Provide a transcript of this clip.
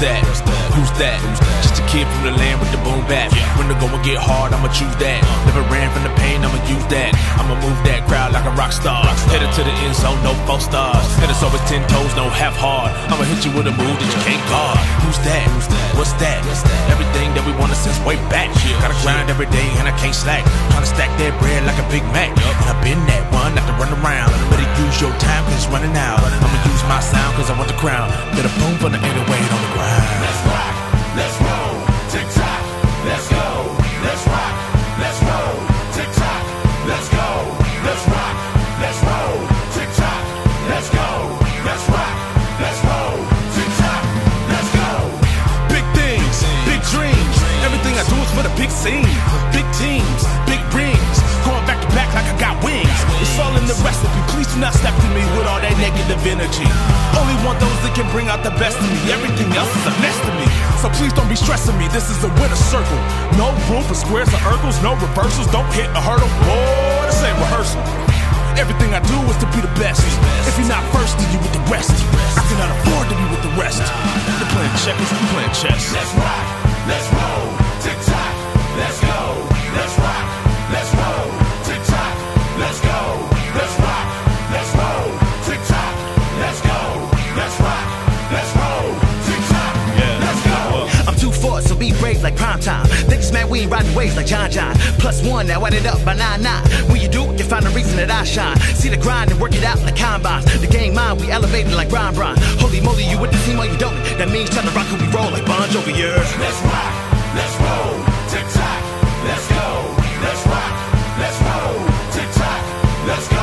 that? Who's that? Just a kid from the land with the boom bat. When the going get hard, I'ma choose that. Never ran from the pain, I'ma use that. I'ma move that crowd like a rock star. Headed to the end zone, no false stars. And it's always 10 toes, no half hard. I'ma hit you with a move that you can't guard. Who's that? What's that? Everything that we wanted since way back. Gotta grind every day and I can't slack. Tryna stack that bread like a Big Mac. And I've been that one, not to run around. Better use your time cause it's running out. I'ma use my sound cause I want the crown. Get a boom for the 808 on the ground. Let's rock, let's roll, tick tock, let's go. Let's rock, let's roll, tick tock, let's go. Let's rock, let's roll, tick tock, let's go. Let's rock, let's roll, tick tock, let's go. Big things, big dreams. Everything I do is for the big scene. Big teams, big rings. Going back to back like I got wings. It's all in the recipe. Please do not step to me with all that negative energy. Only want those that can bring out the best in me. Everything else is a mess to me. So please don't be stressing me. This is a winner's circle. No room for squares or circles. No reversals. Don't hit a hurdle. Boy, this ain't rehearsal. Everything I do is to be the best. If you're not first, then you with the rest. I cannot afford to be with the rest. They're playing checkers. They're playing chess. Let's rock. Let's roll. Tick tock. Let's go. Let's rock. Let's roll. Tick tock. Let's go. Let's rock. Let's roll. Tick tock. Let's go. Let's rock. Let's roll. Tick tock. Let's go. I'm too far, so be brave like prime time. Niggas mad we ain't riding waves like John John. +1 now added up by 9-9. When you do, you find a reason that I shine. See the grind and work it out like combines. The game mine, we elevated like Brian Bron. Holy moly, you with the team or you don't. That means trying to rock and we roll like Bon Jovi. Let's rock. Let's roll. Tick tock. Let's go. Let's rock. Let's roll. Tick tock. Let's go.